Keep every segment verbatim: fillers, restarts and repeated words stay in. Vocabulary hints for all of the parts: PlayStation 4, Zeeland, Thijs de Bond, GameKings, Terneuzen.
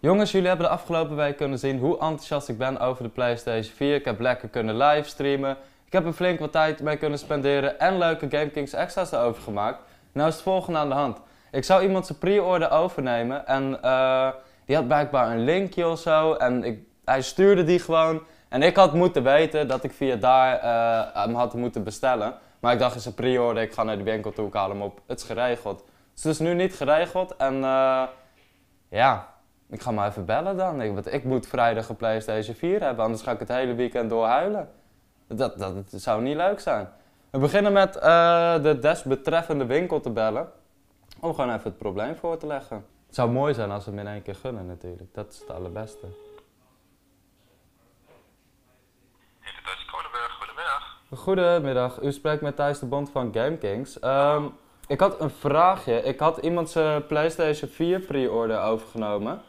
Jongens, jullie hebben de afgelopen week kunnen zien hoe enthousiast ik ben over de PlayStation vier. Ik heb lekker kunnen livestreamen. Ik heb er flink wat tijd mee kunnen spenderen en leuke GameKings extra's erover gemaakt. Nou is het volgende aan de hand. Ik zou iemand zijn pre-order overnemen en uh, die had blijkbaar een linkje of zo. En ik, hij stuurde die gewoon. En ik had moeten weten dat ik via daar uh, hem had moeten bestellen. Maar ik dacht, het is een pre-order, ik ga naar de winkel toe, ik haal hem op. Het is geregeld. Het is dus nu niet geregeld en uh, ja... Ik ga maar even bellen dan, ik, want ik moet vrijdag een PlayStation vier hebben, anders ga ik het hele weekend doorhuilen. Dat, dat, dat zou niet leuk zijn. We beginnen met uh, de desbetreffende winkel te bellen, om gewoon even het probleem voor te leggen. Het zou mooi zijn als we hem in één keer gunnen natuurlijk, dat is het allerbeste. Goedemiddag. Goedemiddag, u spreekt met Thijs de Bond van GameKings. Um, ik had een vraagje, ik had iemand zijn PlayStation vier pre-order overgenomen.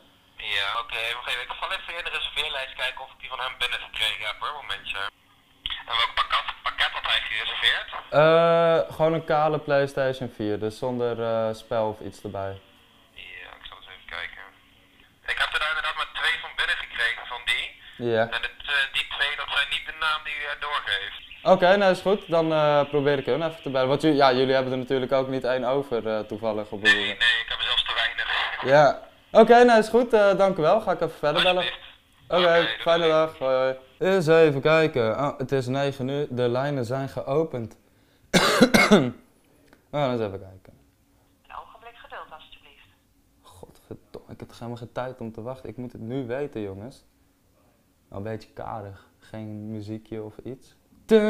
Ja, oké, okay, wacht even. Ik ga even in de reserveerlijst kijken of ik die van hem binnen gekregen heb, hoor, momentje. En welk pakket, pakket had hij gereserveerd? Uh, gewoon een kale PlayStation vier, dus zonder uh, spel of iets erbij. Ja, ik zal eens even kijken. Ik heb er daar inderdaad maar twee van binnen gekregen, van die. Ja. En het, uh, die twee, dat zijn niet de naam die hij doorgeeft. Oké, okay, nou is goed. Dan uh, probeer ik hun even te bellen. Want ja, jullie hebben er natuurlijk ook niet één over, uh, toevallig. Op nee, nee, ik heb er zelfs te weinig. Ja. Oké, okay, nou is goed. Uh, dank u wel. Ga ik even verder bellen. Oké, okay, okay, fijne dag. Hoi, hoi. Eens even kijken. Oh, het is negen uur. De lijnen zijn geopend. Nou, oh, eens even kijken. Een ogenblik geduld, alstublieft. Godverdomme, ik heb helemaal geen tijd om te wachten. Ik moet het nu weten, jongens. Wel een beetje karig. Geen muziekje of iets. Ik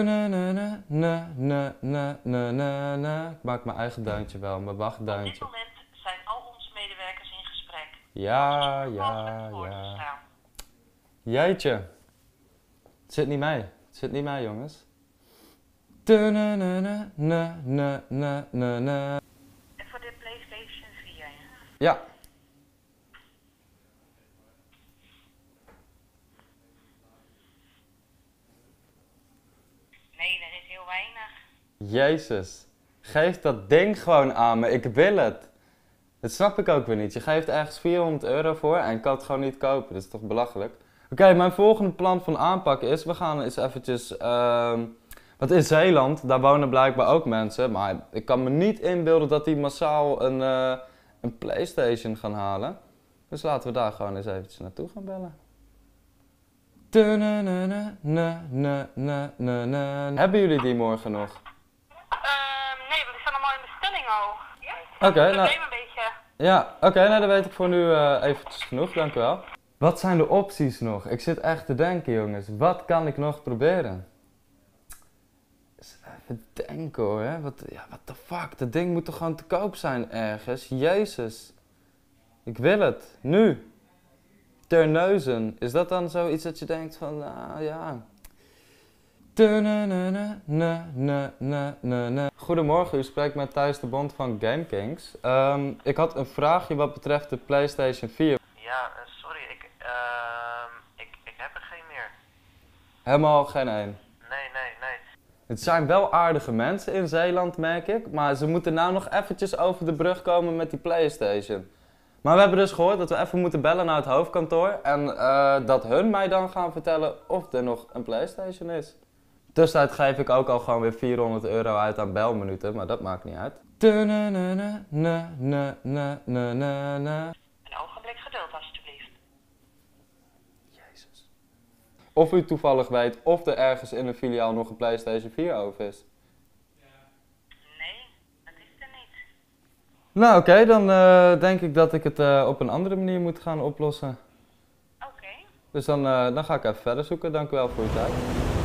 maak mijn eigen duintje wel, mijn wachtduintje. Op dit moment zijn al onze medewerkers in gesprek. Ja, ja, ja. Jeetje. Het zit niet mee. Het zit niet mee, jongens. En voor de PlayStation vier? Ja. Jezus, geef dat ding gewoon aan me, ik wil het. Dat snap ik ook weer niet. Je geeft ergens vierhonderd euro voor en ik kan het gewoon niet kopen, dat is toch belachelijk. Oké, okay, mijn volgende plan van aanpak is, we gaan eens eventjes... Uh, want in Zeeland, daar wonen blijkbaar ook mensen, maar ik kan me niet inbeelden dat die massaal een, uh, een PlayStation gaan halen. Dus laten we daar gewoon eens eventjes naartoe gaan bellen. Hebben jullie die morgen nog? Oké, okay, nou, ja, okay, nou, dat weet ik voor nu uh, eventjes genoeg, dank u wel. Wat zijn de opties nog? Ik zit echt te denken, jongens. Wat kan ik nog proberen? Even denken hoor, hè. Wat, ja, what the fuck? Dat ding moet toch gewoon te koop zijn ergens? Jezus. Ik wil het. Nu. Terneuzen. Is dat dan zoiets dat je denkt van, nou ja... Goedemorgen, u spreekt met Thijs de Bond van GameKings. Um, ik had een vraagje wat betreft de PlayStation vier. Ja, uh, sorry, ik, uh, ik, ik heb er geen meer. Helemaal geen één? Nee, nee, nee. Het zijn wel aardige mensen in Zeeland, merk ik. Maar ze moeten nou nog eventjes over de brug komen met die PlayStation. Maar we hebben dus gehoord dat we even moeten bellen naar het hoofdkantoor. En uh, dat hun mij dan gaan vertellen of er nog een PlayStation is. Tussentijd geef ik ook al gewoon weer vierhonderd euro uit aan belminuten, maar dat maakt niet uit. Een ogenblik geduld, alstublieft. Jezus. Of u toevallig weet of er ergens in een filiaal nog een PlayStation vier over is. Nee, dat is er niet. Nou oké, okay, dan uh, denk ik dat ik het uh, op een andere manier moet gaan oplossen. Oké. Okay. Dus dan, uh, dan ga ik even verder zoeken. Dank u wel voor uw tijd.